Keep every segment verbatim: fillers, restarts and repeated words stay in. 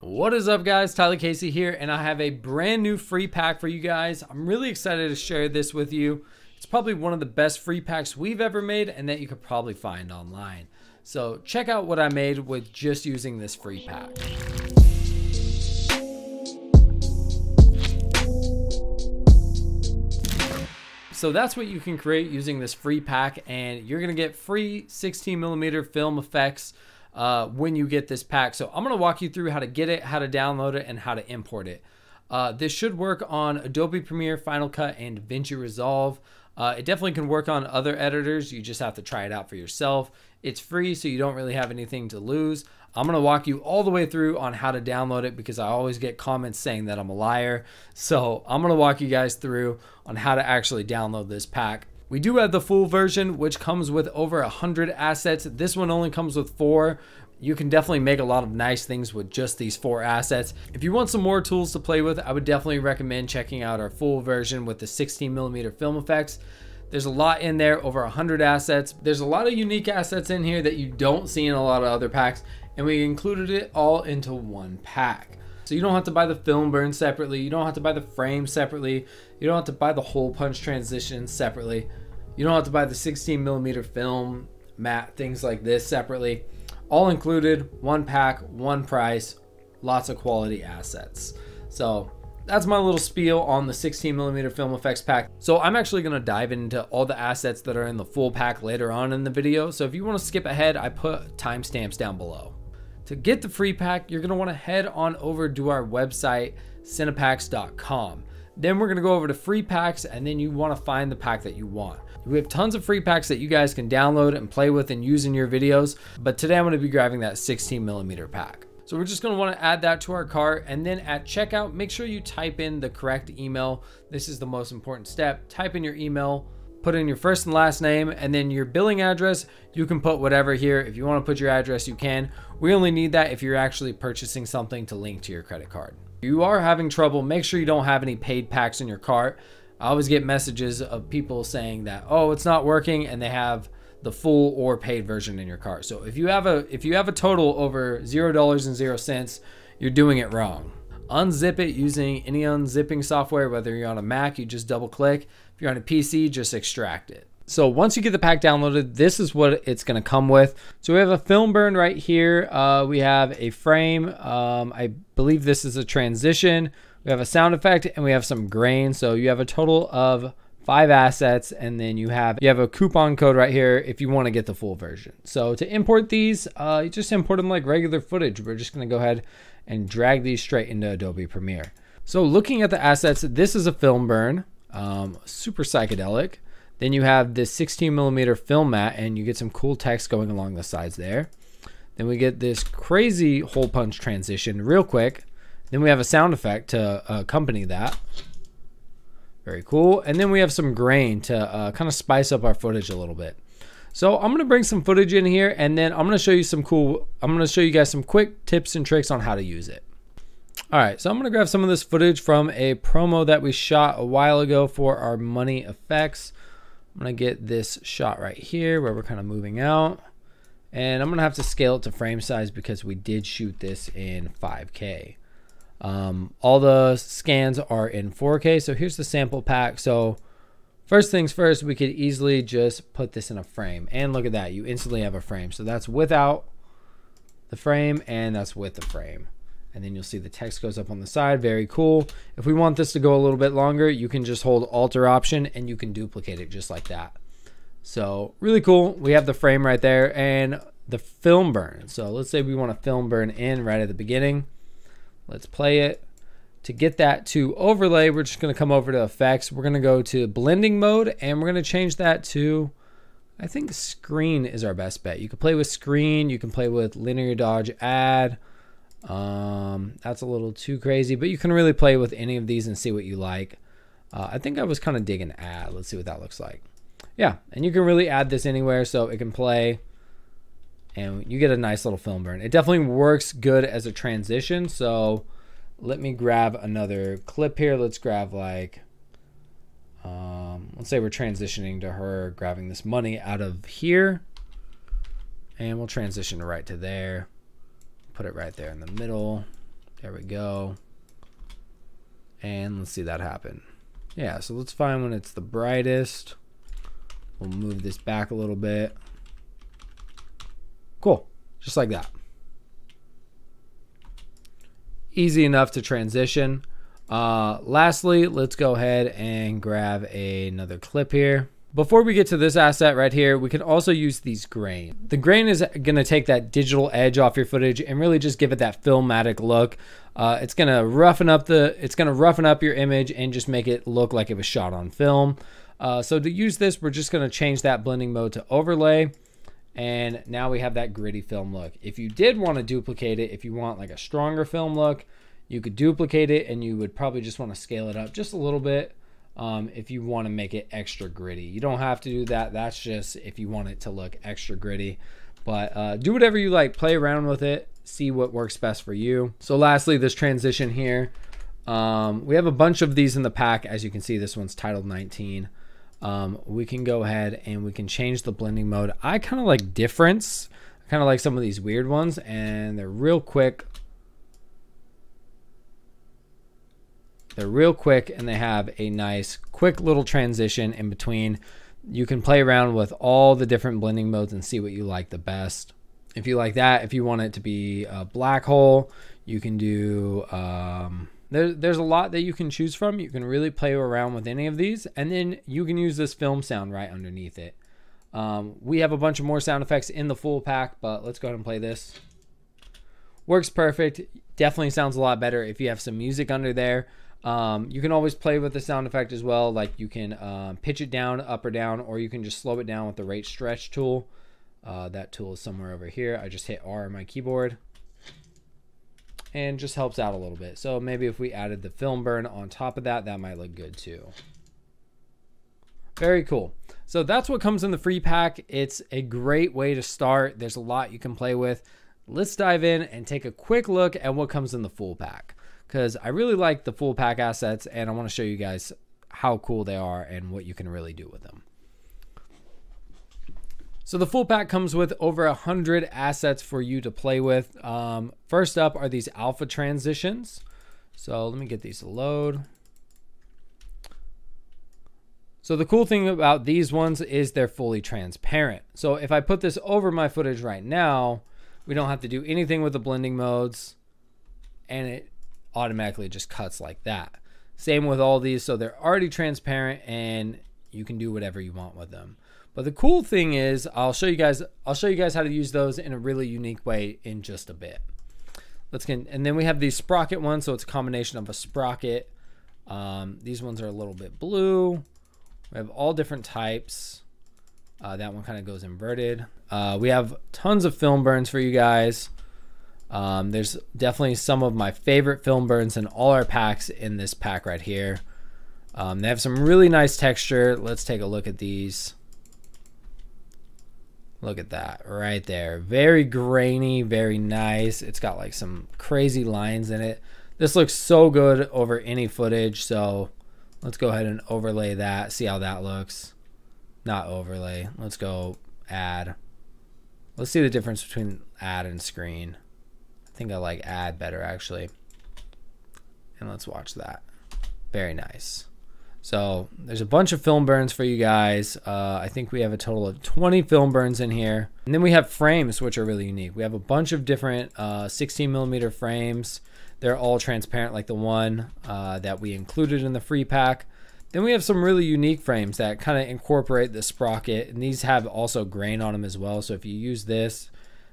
What is up, guys? Tyler Casey here, and I have a brand new free pack for you guys. I'm really excited to share this with you. It's probably one of the best free packs we've ever made and that you could probably find online. So check out what I made with just using this free pack. So that's what you can create using this free pack, and you're gonna get free sixteen millimeter film effects Uh, when you get this pack. So I'm gonna walk you through how to get it, how to download it, and how to import it. Uh, this should work on Adobe Premiere, Final Cut, and DaVinci Resolve. Uh, it definitely can work on other editors. You just have to try it out for yourself. It's free, so you don't really have anything to lose. I'm gonna walk you all the way through on how to download it because I always get comments saying that I'm a liar. So I'm gonna walk you guys through on how to actually download this pack. We do have the full version, which comes with over one hundred assets. This one only comes with four. You can definitely make a lot of nice things with just these four assets. If you want some more tools to play with, I would definitely recommend checking out our full version with the sixteen millimeter film effects. There's a lot in there, over one hundred assets. There's a lot of unique assets in here that you don't see in a lot of other packs, and we included it all into one pack. So you don't have to buy the film burn separately. You don't have to buy the frame separately. You don't have to buy the hole punch transition separately. You don't have to buy the sixteen millimeter film mat, things like this separately. All included, one pack, one price, lots of quality assets. So that's my little spiel on the sixteen millimeter film effects pack. So I'm actually gonna dive into all the assets that are in the full pack later on in the video. So if you wanna skip ahead, I put timestamps down below. To get the free pack, you're gonna wanna head on over to our website, cinepacks dot com. Then we're gonna go over to free packs, and then you wanna find the pack that you want. We have tons of free packs that you guys can download and play with and use in your videos, but today I'm gonna be grabbing that sixteen millimeter pack. So we're just gonna wanna add that to our cart, and then at checkout, make sure you type in the correct email. This is the most important step. Type in your email, put in your first and last name, and then your billing address. You can put whatever here. If you want to put your address, you can. We only need that if you're actually purchasing something to link to your credit card. If you are having trouble, make sure you don't have any paid packs in your cart. I always get messages of people saying that, oh, it's not working, and they have the full or paid version in your cart. So if you have a if you have a total over zero dollars and zero cents, you're doing it wrong. Unzip it using any unzipping software, whether you're on a Mac, you just double click. If you're on a P C, just extract it. So once you get the pack downloaded, this is what it's gonna come with. So we have a film burn right here. Uh, we have a frame. Um, I believe this is a transition. We have a sound effect, and we have some grain. So you have a total of five assets, and then you have you have a coupon code right here if you wanna get the full version. So to import these, uh, you just import them like regular footage. We're just gonna go ahead and drag these straight into Adobe Premiere. So looking at the assets, this is a film burn, um, super psychedelic. Then you have this sixteen millimeter film mat, and you get some cool text going along the sides there. Then we get this crazy hole punch transition real quick. Then we have a sound effect to accompany that. Very cool. And then we have some grain to uh, kind of spice up our footage a little bit. So I'm gonna bring some footage in here, and then I'm gonna show you some cool, I'm gonna show you guys some quick tips and tricks on how to use it. All right, so I'm gonna grab some of this footage from a promo that we shot a while ago for our money effects. I'm gonna get this shot right here where we're kind of moving out, and I'm gonna have to scale it to frame size because we did shoot this in five K. Um, all the scans are in four K, so here's the sample pack. So first things first, we could easily just put this in a frame, and look at that, you instantly have a frame. So that's without the frame, and that's with the frame. And then you'll see the text goes up on the side, very cool. If we want this to go a little bit longer, you can just hold Alt or Option, and you can duplicate it just like that. So really cool, we have the frame right there, and the film burn. So let's say we want a film burn in right at the beginning. Let's play it. To get that to overlay, we're just gonna come over to effects. We're gonna go to blending mode, and we're gonna change that to, I think screen is our best bet. You can play with screen, you can play with linear dodge add. Um, that's a little too crazy, but you can really play with any of these and see what you like. Uh, I think I was kind of digging add. Let's see what that looks like. Yeah, and you can really add this anywhere, so it can play, and you get a nice little film burn. It definitely works good as a transition, so let me grab another clip here. Let's grab like, um, let's say we're transitioning to her grabbing this money out of here, and we'll transition right to there. Put it right there in the middle. There we go. And let's see that happen. Yeah, so let's find when it's the brightest. We'll move this back a little bit. Cool, just like that. Easy enough to transition. Uh, lastly, let's go ahead and grab a, another clip here. Before we get to this asset right here, we can also use these grains. The grain is gonna take that digital edge off your footage and really just give it that filmatic look. Uh, it's gonna roughen up the, it's gonna roughen up your image and just make it look like it was shot on film. Uh, so to use this, we're just gonna change that blending mode to overlay. And now we have that gritty film look. If you did wanna duplicate it, if you want like a stronger film look, you could duplicate it and you would probably just wanna scale it up just a little bit. Um, if you want to make it extra gritty. You don't have to do that. That's just if you want it to look extra gritty. But uh, do whatever you like. Play around with it. See what works best for you. So lastly, this transition here. Um, we have a bunch of these in the pack. As you can see, this one's titled nineteen. Um, we can go ahead and we can change the blending mode. I kind of like difference. I kind of like some of these weird ones. And they're real quick. They're real quick and they have a nice quick little transition in between. You can play around with all the different blending modes and see what you like the best. If you like that, if you want it to be a black hole, you can do, um, there, there's a lot that you can choose from. You can really play around with any of these, and then you can use this film sound right underneath it. Um, we have a bunch of more sound effects in the full pack, but let's go ahead and play this. Works perfect. Definitely sounds a lot better if you have some music under there. Um, you can always play with the sound effect as well. Like you can uh, pitch it down, up or down, or you can just slow it down with the rate stretch tool. Uh, that tool is somewhere over here. I just hit R on my keyboard and just helps out a little bit. So maybe if we added the film burn on top of that, that might look good too. Very cool. So that's what comes in the free pack. It's a great way to start. There's a lot you can play with. Let's dive in and take a quick look at what comes in the full pack, because I really like the full pack assets and I want to show you guys how cool they are and what you can really do with them. So the full pack comes with over a hundred assets for you to play with. Um, first up are these alpha transitions. So let me get these to load. So the cool thing about these ones is they're fully transparent. So if I put this over my footage right now, we don't have to do anything with the blending modes, and it automatically just cuts like that. Same with all these, so they're already transparent and you can do whatever you want with them. But the cool thing is, I'll show you guys I'll show you guys how to use those in a really unique way in just a bit. Let's get, and then we have these sprocket ones, so it's a combination of a sprocket. Um, these ones are a little bit blue. We have all different types. Uh, that one kind of goes inverted. Uh, we have tons of film burns for you guys. Um, there's definitely some of my favorite film burns in all our packs in this pack right here. Um, they have some really nice texture. Let's take a look at these. Look at that right there. Very grainy, very nice. It's got like some crazy lines in it. This looks so good over any footage. So let's go ahead and overlay that. See how that looks. Not overlay. Let's go add. Let's see the difference between add and screen. I think I like add better actually. And let's watch that. Very nice. So there's a bunch of film burns for you guys. Uh, I think we have a total of twenty film burns in here. And then we have frames, which are really unique. We have a bunch of different uh, sixteen millimeter frames. They're all transparent like the one uh, that we included in the free pack. Then we have some really unique frames that kind of incorporate the sprocket. And these have also grain on them as well. So if you use this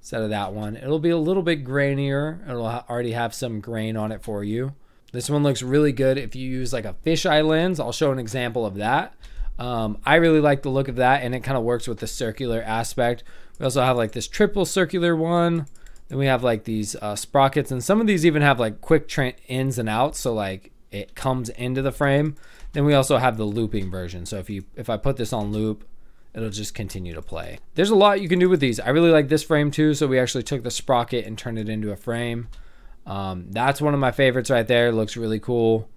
instead of that one, it'll be a little bit grainier. It'll already have some grain on it for you. This one looks really good if you use like a fisheye lens. I'll show an example of that. Um, I really like the look of that, and it kind of works with the circular aspect. We also have like this triple circular one. Then we have like these uh, sprockets, and some of these even have like quick ins and outs, so like it comes into the frame. Then we also have the looping version. So if you if I put this on loop, it'll just continue to play. There's a lot you can do with these. I really like this frame too, so we actually took the sprocket and turned it into a frame. Um, that's one of my favorites right there. It looks really cool.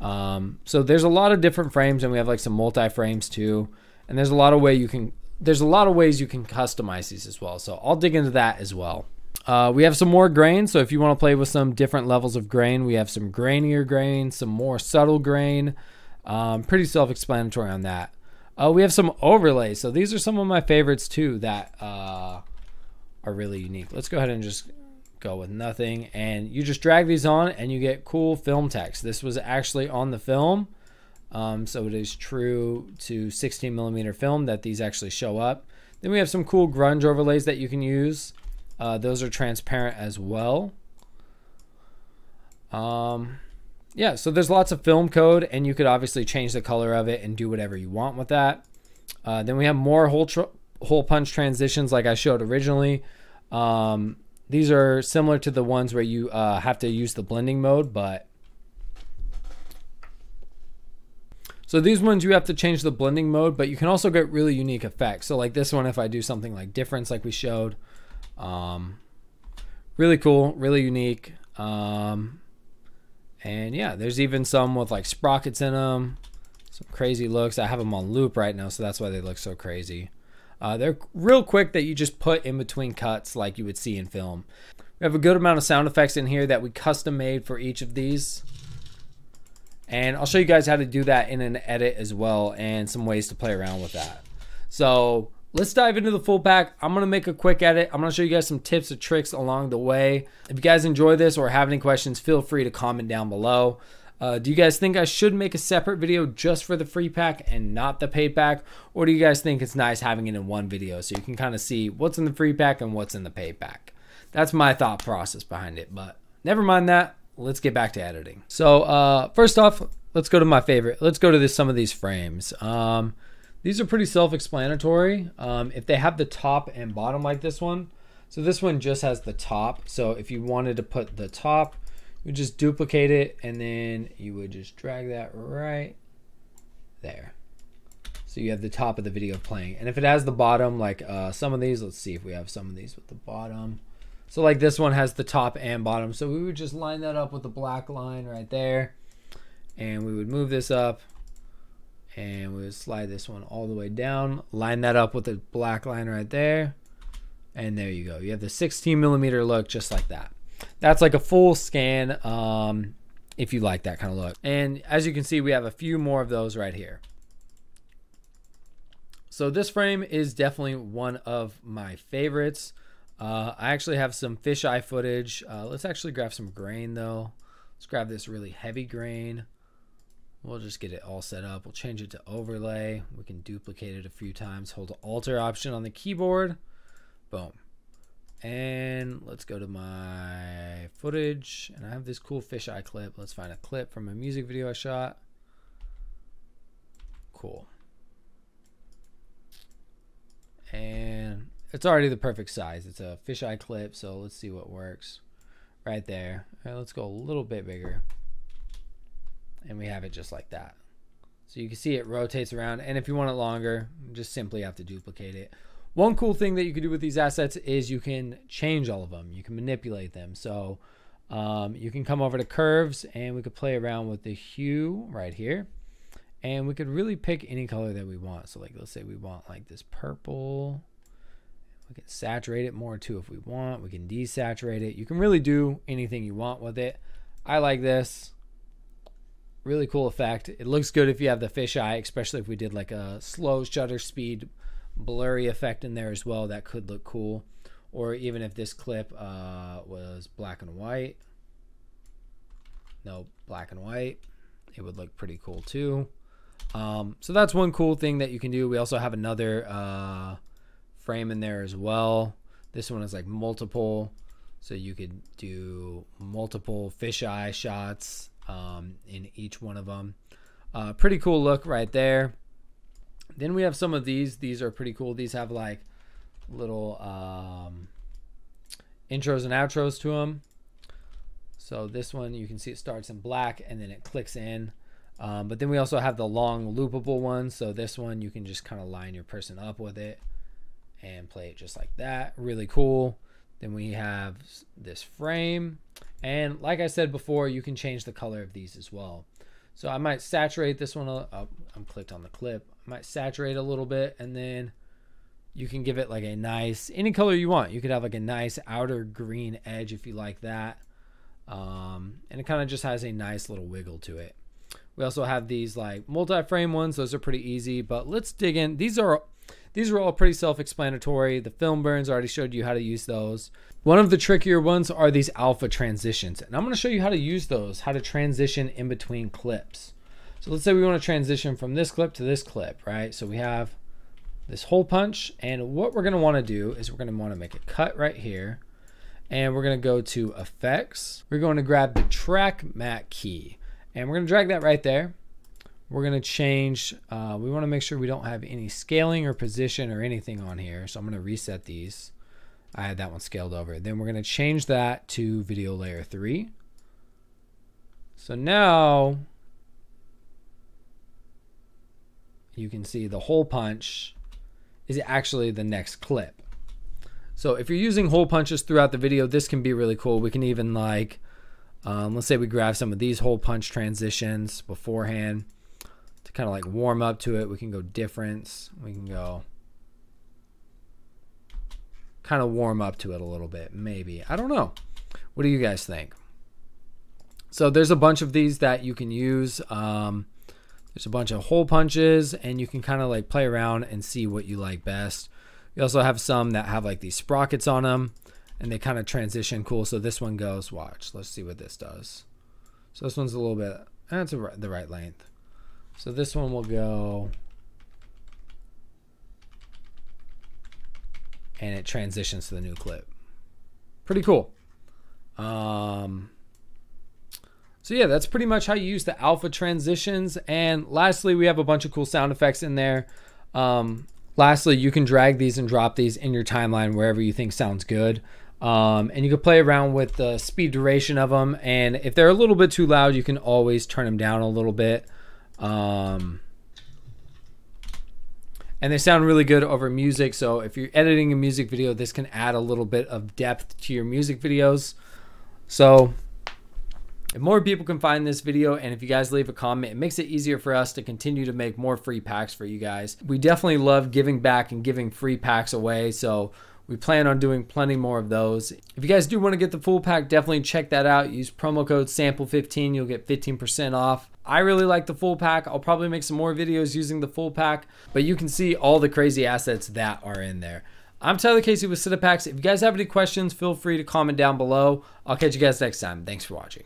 Um, so there's a lot of different frames, and we have like some multi-frames too. And there's a lot of way you can, there's a lot of ways you can customize these as well. So I'll dig into that as well. Uh, we have some more grain, so if you want to play with some different levels of grain, we have some grainier grain, some more subtle grain. Um, pretty self-explanatory on that. Uh, we have some overlays, so these are some of my favorites too that uh, are really unique. Let's go ahead and just go with nothing, and you just drag these on and you get cool film text. This was actually on the film, um, so it is true to sixteen millimeter film that these actually show up. Then we have some cool grunge overlays that you can use. Uh, those are transparent as well. Um, yeah, so there's lots of film code, and you could obviously change the color of it and do whatever you want with that. Uh, then we have more hole, hole punch transitions like I showed originally. Um, these are similar to the ones where you uh, have to use the blending mode, but... So these ones you have to change the blending mode, but you can also get really unique effects. So like this one, if I do something like difference like we showed, um really cool, really unique. Um and yeah, there's even some with like sprockets in them, some crazy looks. I have them on loop right now, so that's why they look so crazy. Uh they're real quick that you just put in between cuts like you would see in film. We have a good amount of sound effects in here that we custom made for each of these, and I'll show you guys how to do that in an edit as well, and some ways to play around with that. So let's dive into the full pack. I'm gonna make a quick edit. I'm gonna show you guys some tips and tricks along the way. If you guys enjoy this or have any questions, feel free to comment down below. Uh, do you guys think I should make a separate video just for the free pack and not the paid pack? Or do you guys think it's nice having it in one video so you can kind of see what's in the free pack and what's in the paid pack? That's my thought process behind it, but never mind that. Let's get back to editing. So uh, first off, let's go to my favorite. Let's go to this, some of these frames. Um, These are pretty self-explanatory. Um, if they have the top and bottom like this one. So this one just has the top. So if you wanted to put the top, you just duplicate it and then you would just drag that right there. So you have the top of the video playing. And if it has the bottom, like uh, some of these, let's see if we have some of these with the bottom. So like this one has the top and bottom. So we would just line that up with the black line right there. And we would move this up. And we'll slide this one all the way down, line that up with the black line right there, and there you go. You have the sixteen millimeter look just like that. That's like a full scan, um, if you like that kind of look. And as you can see, we have a few more of those right here. So this frame is definitely one of my favorites. Uh, I actually have some fisheye footage. Uh, let's actually grab some grain though. Let's grab this really heavy grain. We'll just get it all set up. We'll change it to overlay. We can duplicate it a few times. Hold the Alter option on the keyboard. Boom. And let's go to my footage. And I have this cool fisheye clip. Let's find a clip from a music video I shot. Cool. And it's already the perfect size. It's a fisheye clip, so let's see what works. Right there. All right, let's go a little bit bigger. And we have it just like that. So you can see it rotates around, and if you want it longer, you just simply have to duplicate it. One cool thing that you can do with these assets is you can change all of them. You can manipulate them. So um, you can come over to curves, and we could play around with the hue right here. And we could really pick any color that we want. So like, let's say we want like this purple. We can saturate it more too if we want. We can desaturate it. You can really do anything you want with it. I like this. Really cool effect. It looks good if you have the fisheye, especially if we did like a slow shutter speed blurry effect in there as well. That could look cool. Or even if this clip uh, was black and white. No, black and white. It would look pretty cool too. Um, so that's one cool thing that you can do. We also have another uh, frame in there as well. This one is like multiple. So you could do multiple fisheye shots. Um, in each one of them. Uh, pretty cool look right there. Then we have some of these. These are pretty cool. These have like little um, intros and outros to them. So this one, you can see it starts in black and then it clicks in. Um, but then we also have the long loopable one. So this one, you can just kind of line your person up with it and play it just like that. Really cool. Then we have this frame. And like I said before, you can change the color of these as well. So I might saturate this one. Oh, I'm clicked on the clip. I might saturate a little bit and then you can give it like a nice, any color you want. You could have like a nice outer green edge if you like that. Um, and it kind of just has a nice little wiggle to it. We also have these like multi-frame ones. Those are pretty easy, but let's dig in. These are, these are all pretty self-explanatory. The film burns, I already showed you how to use those. One of the trickier ones are these alpha transitions. And I'm gonna show you how to use those, how to transition in between clips. So let's say we wanna transition from this clip to this clip, right? So we have this hole punch, and what we're gonna wanna do is we're gonna wanna make a cut right here. And we're gonna go to Effects. We're gonna grab the Track Mat key, and we're gonna drag that right there. We're gonna change, uh, we wanna make sure we don't have any scaling or position or anything on here. So I'm gonna reset these. I had that one scaled over. Then we're gonna change that to video layer three. So now you can see the hole punch is actually the next clip. So if you're using hole punches throughout the video, this can be really cool. We can even like, um, let's say we grab some of these hole punch transitions beforehand to kind of like warm up to it. We can go difference. We can go kind of warm up to it a little bit, maybe. I don't know. What do you guys think? So there's a bunch of these that you can use. Um, there's a bunch of hole punches, and you can kind of like play around and see what you like best. You also have some that have like these sprockets on them, and they kind of transition cool. So this one goes, watch, let's see what this does. So this one's a little bit, that's eh, the right length. So this one will go, and it transitions to the new clip. Pretty cool. Um, so yeah, that's pretty much how you use the alpha transitions. And lastly, we have a bunch of cool sound effects in there. Um, Lastly, you can drag these and drop these in your timeline wherever you think sounds good. Um, and you can play around with the speed duration of them. And if they're a little bit too loud, you can always turn them down a little bit. Um, and they sound really good over music. So if you're editing a music video, this can add a little bit of depth to your music videos. So if more people can find this video, and if you guys leave a comment, it makes it easier for us to continue to make more free packs for you guys. We definitely love giving back and giving free packs away, so we plan on doing plenty more of those. If you guys do want to get the full pack, definitely check that out. Use promo code sample fifteen, you'll get fifteen percent off. I really like the full pack. I'll probably make some more videos using the full pack, but you can see all the crazy assets that are in there. I'm Tyler Casey with Cinepacks. If you guys have any questions, feel free to comment down below. I'll catch you guys next time. Thanks for watching.